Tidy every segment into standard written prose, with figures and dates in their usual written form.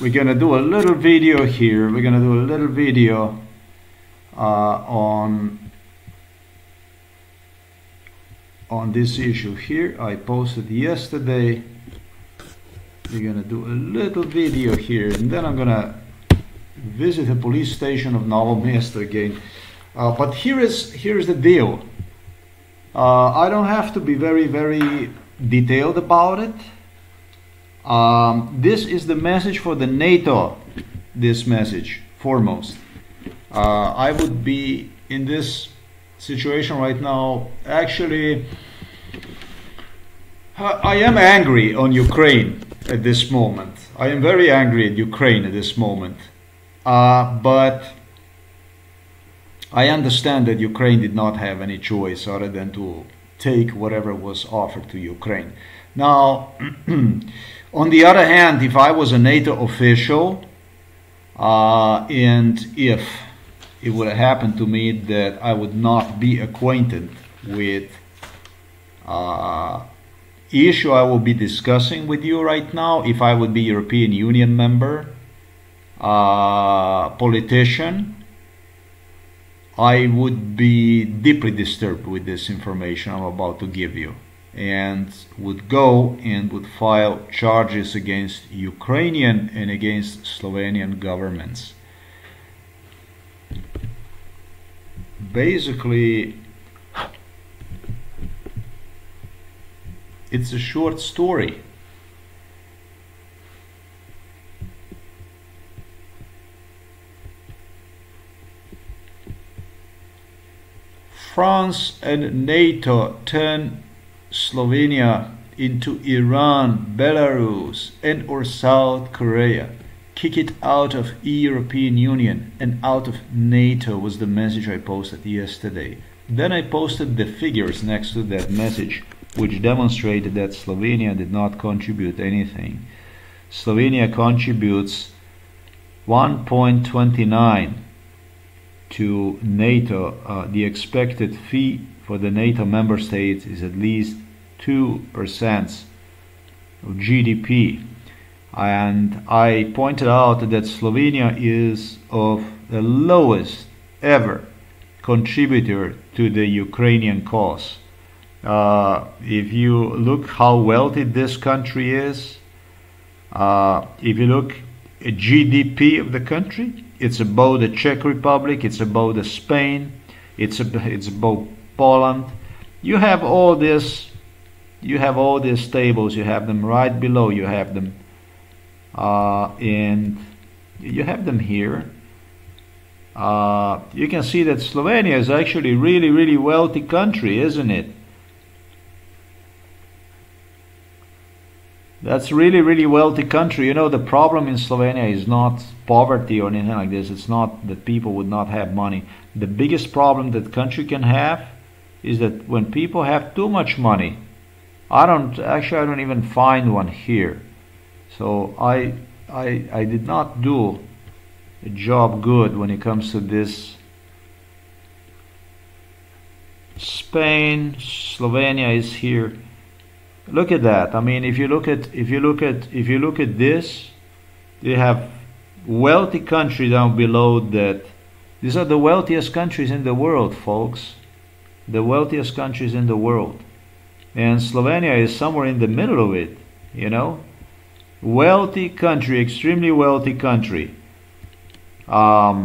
We're going to do a little video here. We're going to do a little video on this issue here. I posted yesterday. We're going to do a little video here, and then I'm going to visit the police station of Novo Mesto again. But here is the deal. I don't have to be very, very detailed about it. This is the message for the NATO, this message, foremost. I would be in this situation right now, actually, I am angry on Ukraine at this moment. I am very angry at Ukraine at this moment. But I understand that Ukraine did not have any choice other than to take whatever was offered to Ukraine. Now, on the other hand, if I was a NATO official, and if it would have happened to me that I would not be acquainted with issue I will be discussing with you right now, if I would be European Union member, politician, I would be deeply disturbed with this information I'm about to give you, and would go and would file charges against Ukrainian and against Slovenian governments. Basically, it's a short story. France and NATO turn Slovenia into Iran, Belarus, and/or South Korea. Kick it out of European Union and out of NATO was the message I posted yesterday. Then I posted the figures next to that message, which demonstrated that Slovenia did not contribute anything. Slovenia contributes 1.29 to NATO. The expected fee for the NATO member states is at least 2% of GDP. And I pointed out that Slovenia is of the lowest ever contributor to the Ukrainian cause. If you look how wealthy this country is, if you look at GDP of the country, it's about the Czech Republic, it's about the Spain, it's about Poland. You have all this, you have all these tables, you have them right below, you have them and you have them here. You can see that Slovenia is actually a really, really wealthy country, isn't it? That's really, really wealthy country. You know, the problem in Slovenia is not poverty or anything like this. It's not that people would not have money. The biggest problem that country can have is that when people have too much money. I don't even find one here. So I did not do a job good when it comes to this. Spain, Slovenia is here. Look at that. I mean, if you look at this, you have wealthy country down below that. These are the wealthiest countries in the world, folks. The wealthiest countries in the world. And Slovenia is somewhere in the middle of it, you know. Wealthy country, extremely wealthy country. Now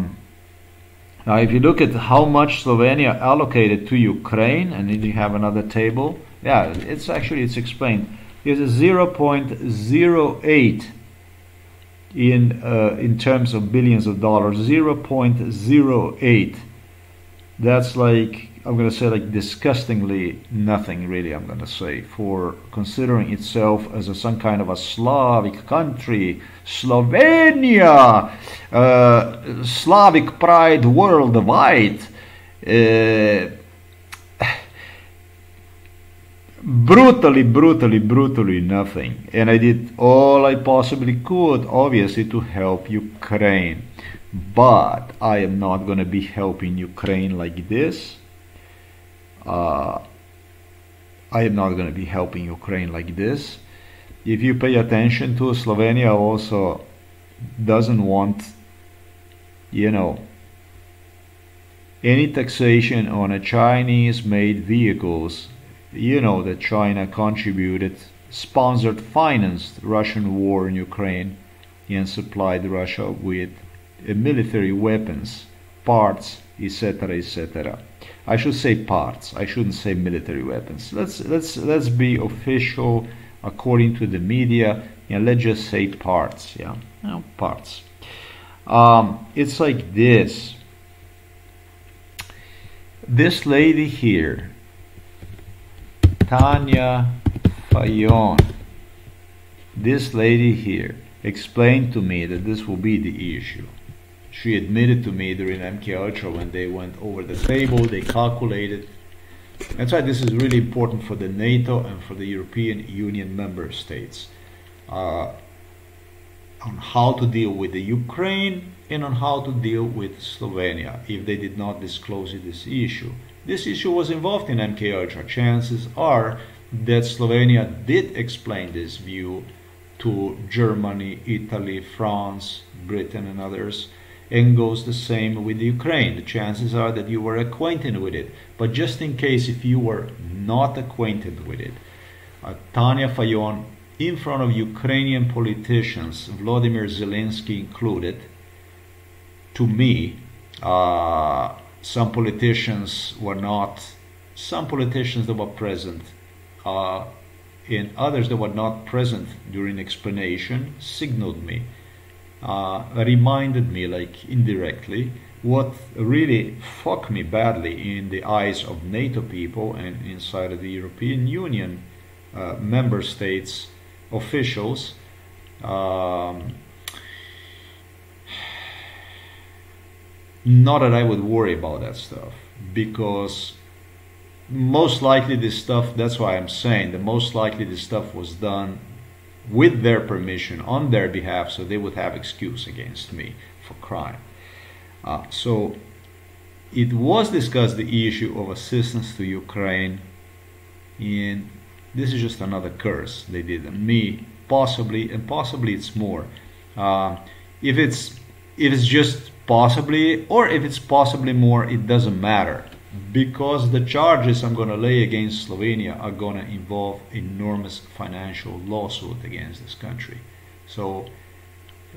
if you look at how much Slovenia allocated to Ukraine, and then you have another table, yeah, it's explained. It's a 0.08 in terms of billions of dollars. 0.08. That's like, I'm gonna say, like disgustingly nothing, really. I'm gonna say, for considering itself as some kind of a Slavic country. Slovenia, Slavic pride worldwide, brutally nothing. And I did all I possibly could, obviously, to help Ukraine, but I am not gonna be helping Ukraine like this. I am not going to be helping Ukraine like this. If you pay attention to Slovenia, also doesn't want, you know, any taxation on a Chinese-made vehicles, you know, that China contributed, sponsored, financed Russian war in Ukraine and supplied Russia with military weapons, parts, etc., etc. I should say parts, I shouldn't say military weapons. Let's be official according to the media, and let's just say parts, yeah, no, parts. It's like this. This lady here, Tanja Fajon, this lady here explained to me that this will be the issue. She admitted to me during MKUltra when they went over the table, they calculated. That's why this is really important for the NATO and for the European Union member states on how to deal with the Ukraine and on how to deal with Slovenia if they did not disclose this issue. This issue was involved in MKUltra. Chances are that Slovenia did explain this view to Germany, Italy, France, Britain and others, and goes the same with Ukraine. The chances are that you were acquainted with it, but just in case if you were not acquainted with it, Tanja Fajon, in front of Ukrainian politicians, Vladimir Zelensky included, to me, some politicians were not, some politicians that were present, and others that were not present during explanation signaled me, reminded me, like indirectly, what really fucked me badly in the eyes of NATO people and inside of the European Union member states officials. Not that I would worry about that stuff, because most likely this stuff, that's why I'm saying, that most likely this stuff was done with their permission, on their behalf, so they would have excuse against me for crime. So it was discussed, the issue of assistance to Ukraine, and this is just another curse they did on me, possibly, and possibly it's more. If it's just possibly, or if it's possibly more, it doesn't matter, because the charges I'm going to lay against Slovenia are going to involve enormous financial lawsuit against this country. So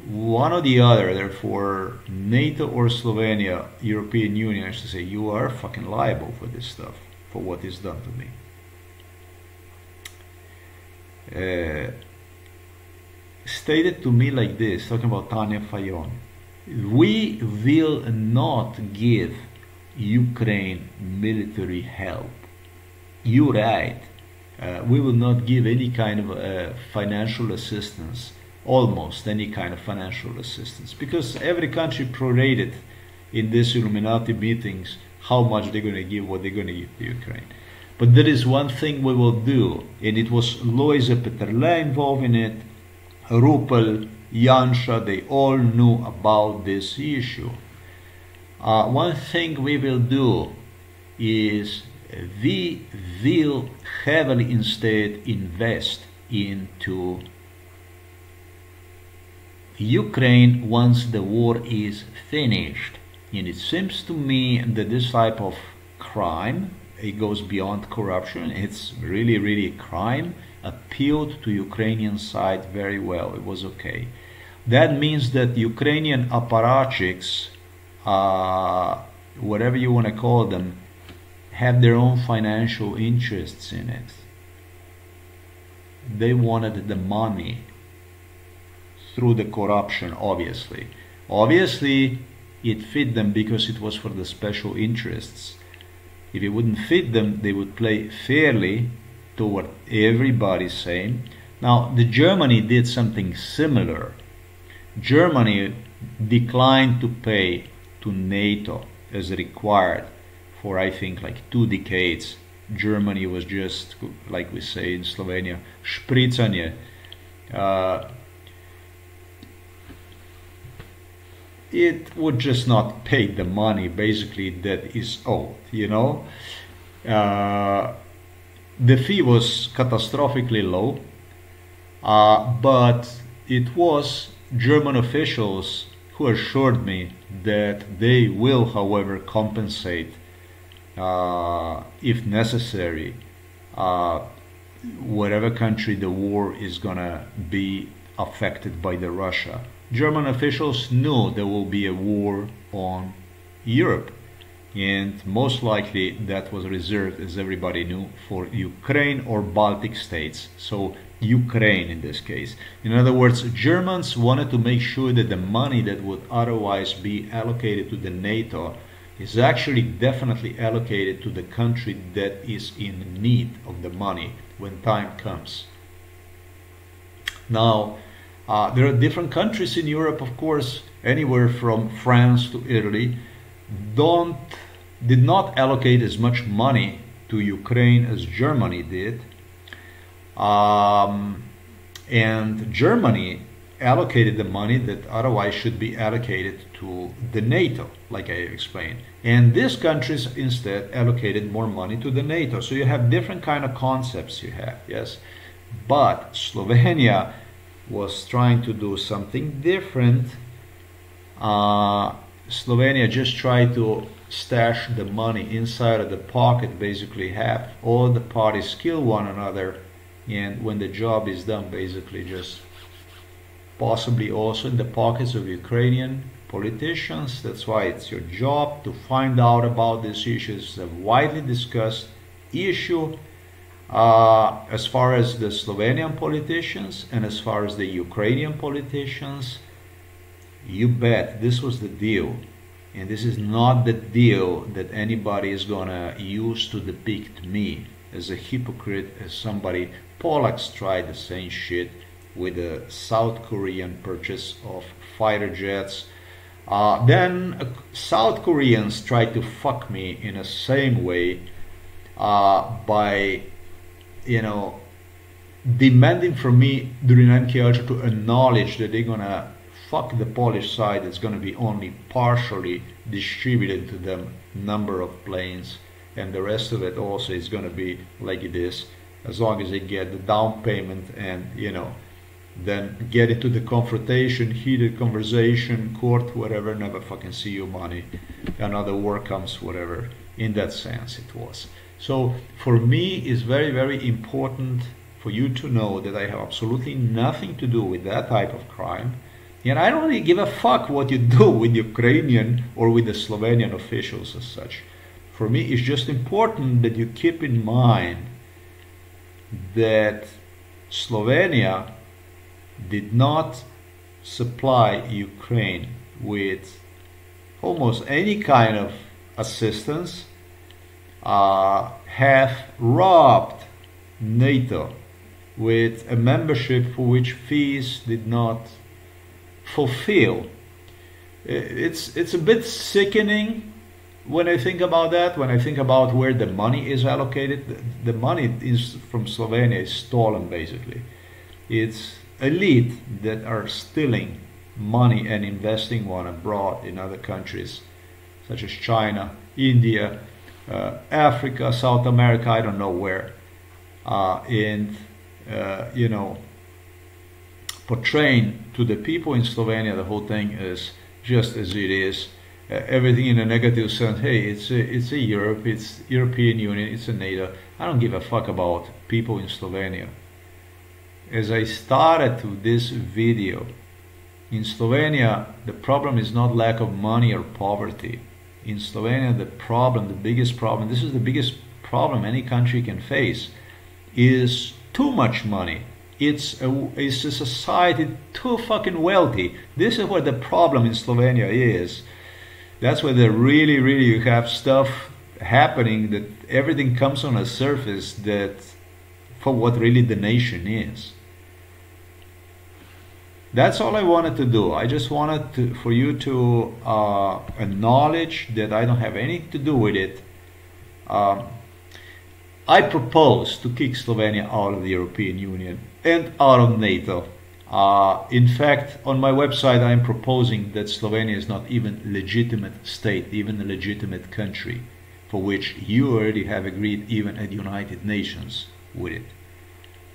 one or the other, therefore, NATO or Slovenia, European Union, I should say, you are fucking liable for this stuff, for what is done to me. Stated to me like this, talking about Tanja Fajon, we will not give Ukraine military help. You're right. We will not give any kind of financial assistance, almost any kind of financial assistance, because every country prorated in these Illuminati meetings how much they're going to give, what they're going to give to Ukraine. But there is one thing we will do, and it was Lojze Peterle involved in it, Rupel, Jansha, they all knew about this issue. One thing we will do is we will heavily instead invest into Ukraine once the war is finished. And it seems to me that this type of crime, it goes beyond corruption, it's really, really a crime, appealed to Ukrainian side very well, it was okay. That means that Ukrainian apparatchiks, whatever you want to call them, have their own financial interests in it. They wanted the money through the corruption, obviously. Obviously, it fit them because it was for the special interests. If it wouldn't fit them, they would play fairly toward everybody's same. Now, the Germany did something similar. Germany declined to pay to NATO as required for, I think, like 2 decades. Germany was just, like we say in Slovenia, spritzanje. It would just not pay the money, basically, that is owed, you know. The fee was catastrophically low, but it was German officials who assured me that they will, however, compensate if necessary whatever country the war is gonna be affected by the Russia. German officials knew there will be a war on Europe, and most likely that was reserved, as everybody knew, for Ukraine or Baltic states. So Ukraine in this case. In other words, Germans wanted to make sure that the money that would otherwise be allocated to the NATO is actually definitely allocated to the country that is in need of the money when time comes. Now, there are different countries in Europe, of course, anywhere from France to Italy, did not allocate as much money to Ukraine as Germany did. And Germany allocated the money that otherwise should be allocated to the NATO, like I explained. And these countries instead allocated more money to the NATO. So you have different kind of concepts you have, yes. But Slovenia was trying to do something different. Slovenia just tried to stash the money inside of the pocket, basically have all the parties kill one another. And when the job is done, basically just possibly also in the pockets of Ukrainian politicians. That's why it's your job to find out about these issues. It's a widely discussed issue as far as the Slovenian politicians and as far as the Ukrainian politicians. You bet this was the deal. And this is not the deal that anybody is gonna use to depict me as a hypocrite, as somebody. Polacks tried the same shit with the South Korean purchase of fighter jets. Then South Koreans tried to fuck me in the same way by, you know, demanding from me during MKUltra to acknowledge that they're gonna fuck the Polish side. It's gonna be only partially distributed to them number of planes. And the rest of it also is going to be like it is, as long as they get the down payment and, you know, then get into the confrontation, heated conversation, court, whatever, never fucking see you money, another war comes, whatever. In that sense it was. So for me it's very, very important for you to know that I have absolutely nothing to do with that type of crime. And I don't really give a fuck what you do with Ukrainian or with the Slovenian officials as such. For me, it's just important that you keep in mind that Slovenia did not supply Ukraine with almost any kind of assistance, have robbed NATO with a membership for which fees did not fulfill. It's a bit sickening. When I think about that, when I think about where the money is allocated, the money is from Slovenia is stolen basically. It's elite that are stealing money and investing one abroad in other countries such as China, India, Africa, South America, I don't know where, you know, portraying to the people in Slovenia the whole thing is just as it is. Everything in a negative sense. Hey, it's a Europe, it's European Union, it's a NATO. I don't give a fuck about people in Slovenia. As I started to this video, in Slovenia the problem is not lack of money or poverty. In Slovenia the problem, the biggest problem, this is the biggest problem any country can face, is too much money. It's a society too fucking wealthy. This is where the problem in Slovenia is. That's where they really, really you have stuff happening that everything comes on a surface that for what really the nation is. That's all I wanted to do. I just wanted to, for you to acknowledge that I don't have anything to do with it. I propose to kick Slovenia out of the European Union and out of NATO. In fact, on my website I'm proposing that Slovenia is not even a legitimate state, even a legitimate country, for which you already have agreed even at the United Nations with it.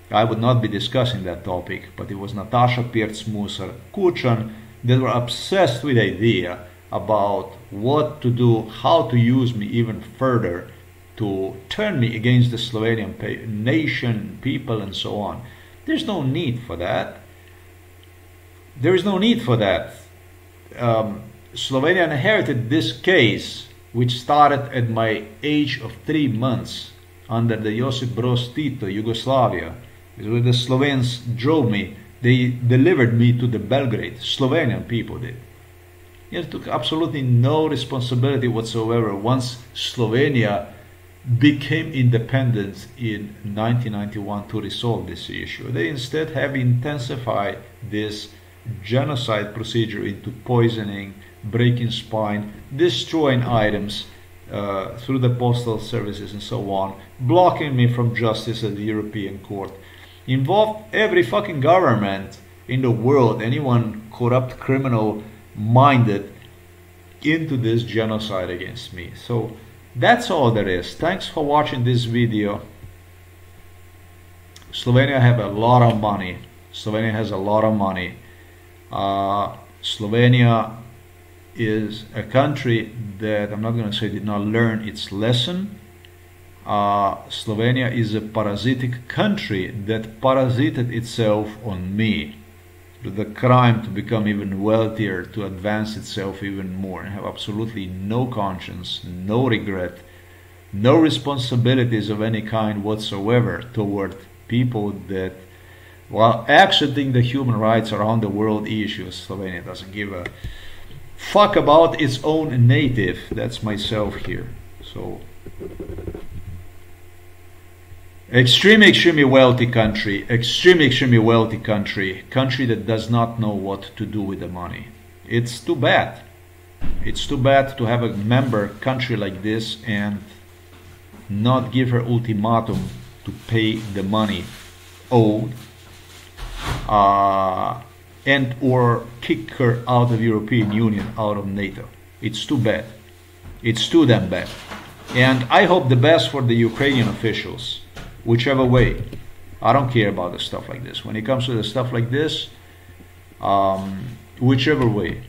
I would not be discussing that topic, but it was Natasha Pirc-Musar Kucan that were obsessed with the idea about what to do, how to use me even further to turn me against the Slovenian nation, people, and so on. There's no need for that. There is no need for that. Slovenia inherited this case, which started at my age of 3 months under the Josip Broz Tito, Yugoslavia. Where the Slovenes drove me, they delivered me to the Belgrade. Slovenian people did. It took absolutely no responsibility whatsoever once Slovenia became independent in 1991 to resolve this issue. They instead have intensified this genocide procedure into poisoning, breaking spine, destroying items through the postal services and so on, blocking me from justice at the European Court, involved every fucking government in the world, anyone corrupt, criminal minded, into this genocide against me. So that's all there is. Thanks for watching this video. Slovenia have a lot of money. Slovenia has a lot of money. Slovenia is a country that I'm not going to say did not learn its lesson. Slovenia is a parasitic country that parasited itself on me. The crime to become even wealthier, to advance itself even more, and have absolutely no conscience, no regret, no responsibilities of any kind whatsoever toward people that, while accepting the human rights around the world issues, Slovenia doesn't give a fuck about its own native. That's myself here. So, extremely, extremely wealthy country, country that does not know what to do with the money. It's too bad. It's too bad to have a member country like this and not give her ultimatum to pay the money owed, and or kick her out of European Union, out of NATO. It's too bad. It's too damn bad. And I hope the best for the Ukrainian officials. Whichever way, I don't care about the stuff like this. When it comes to the stuff like this, whichever way.